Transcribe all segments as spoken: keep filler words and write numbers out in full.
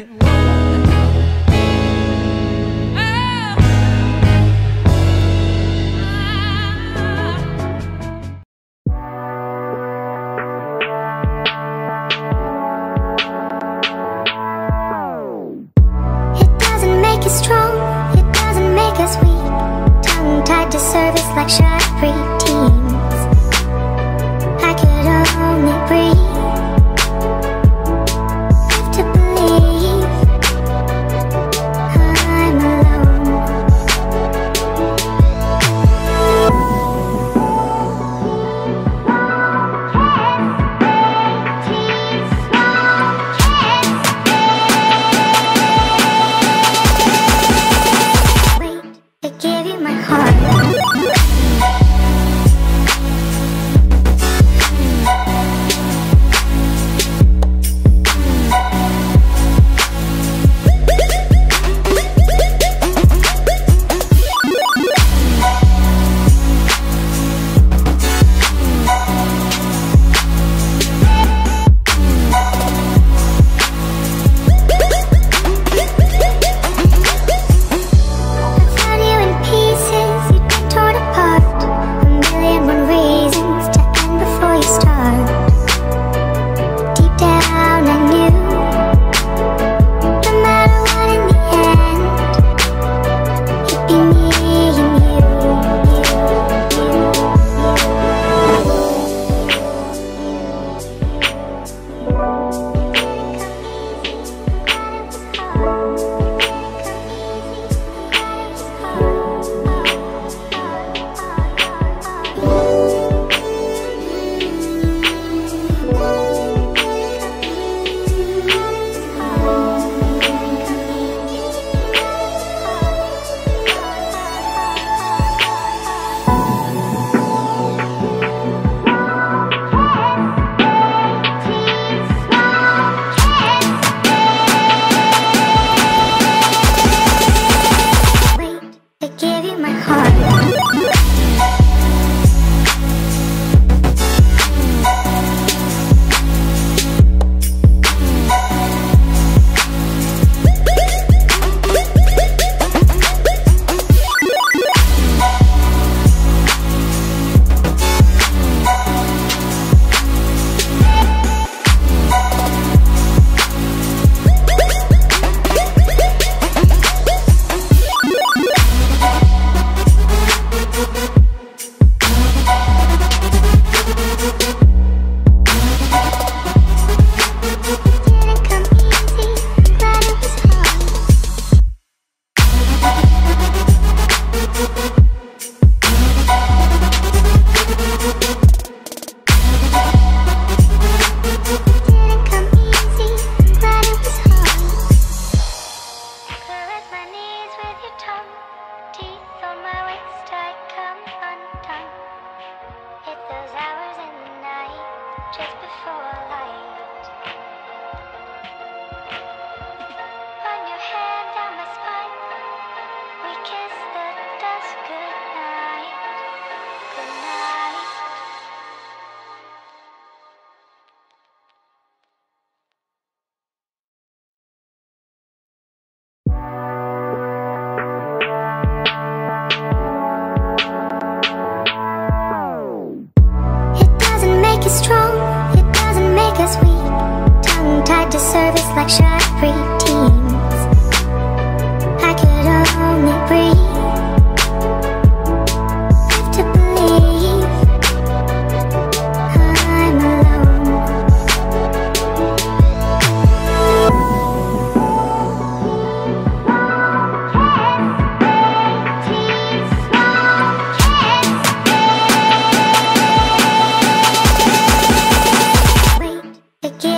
Give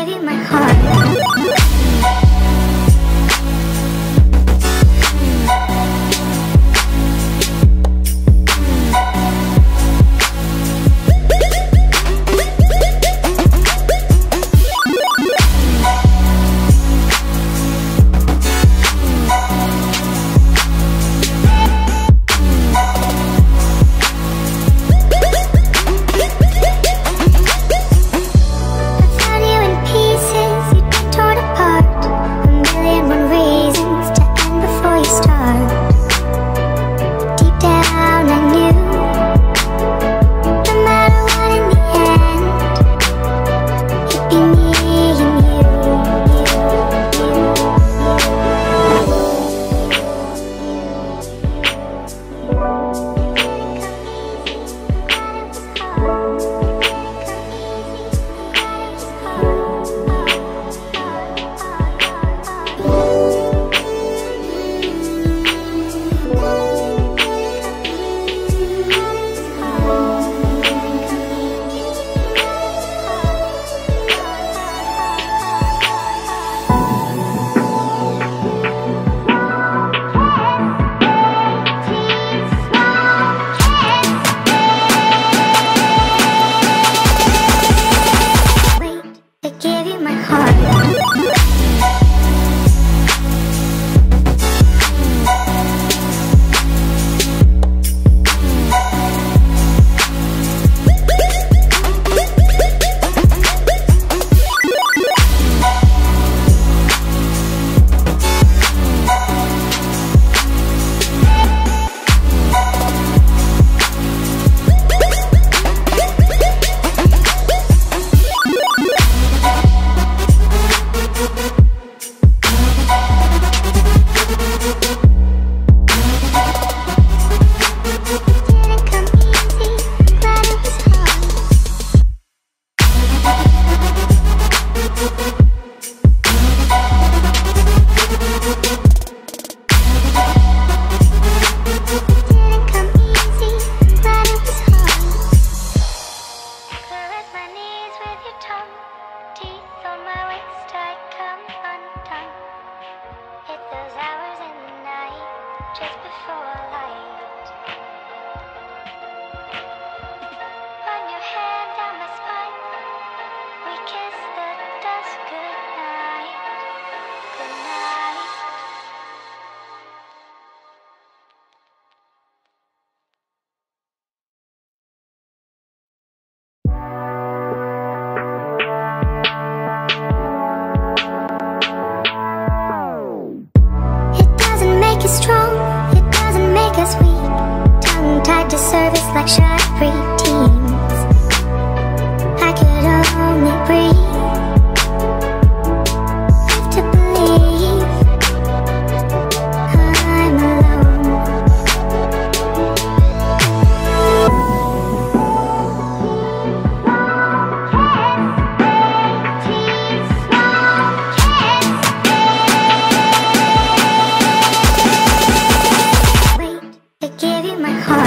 you my heart. watch our preteens. I could only breathe. Have to believe I'm alone. Wait, I give you my heart.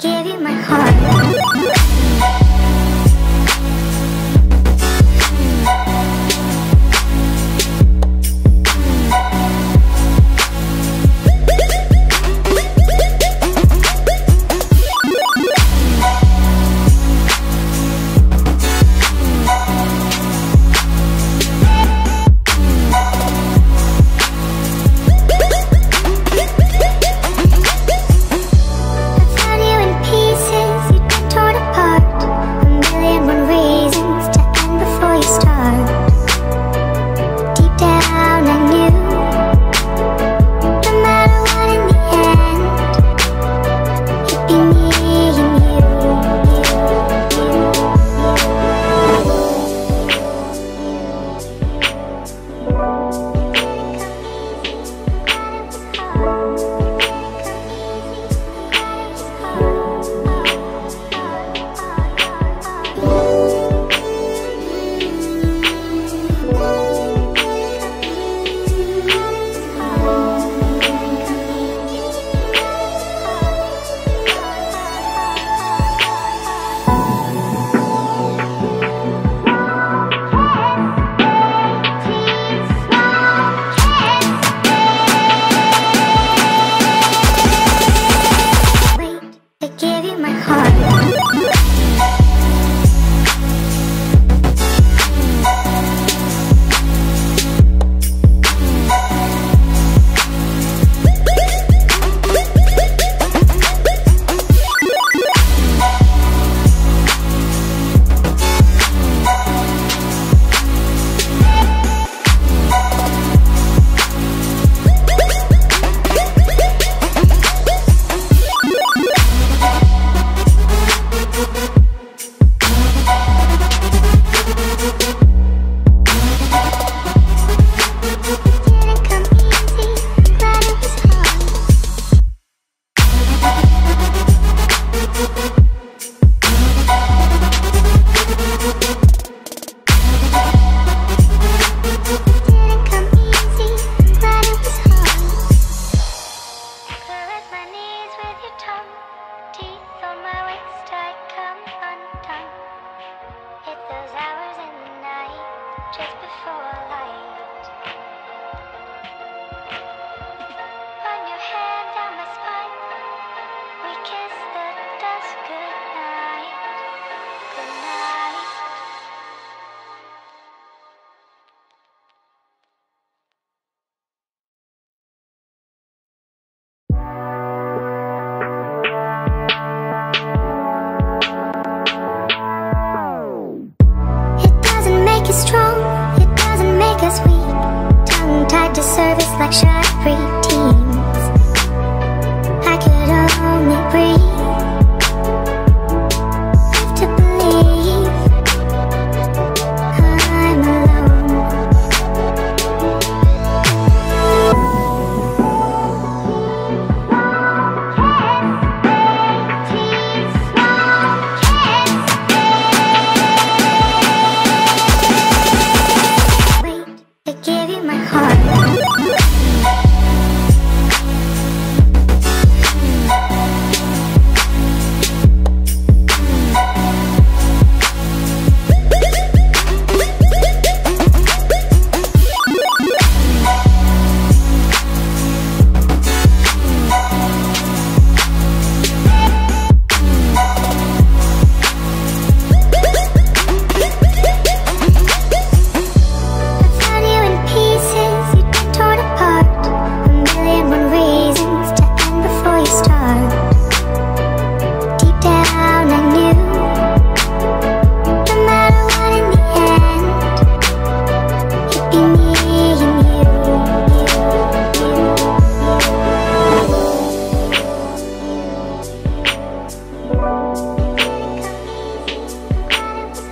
Give you my heart.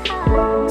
Bye.